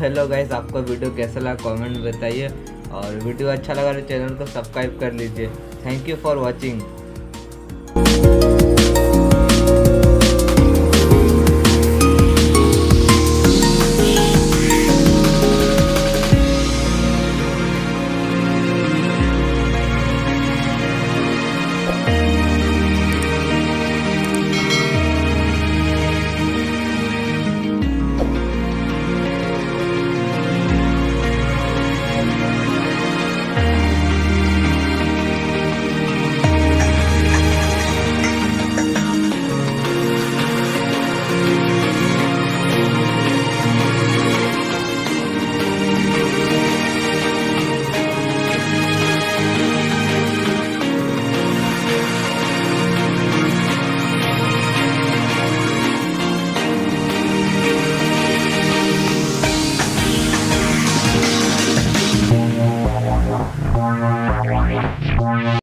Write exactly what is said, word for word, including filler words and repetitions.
Hello guys, आपका video कैसा लगा कमेंट में बताइए, और वीडियो अच्छा लगा तो चैनल को सब्सक्राइब कर लीजिए। Thank you for watching.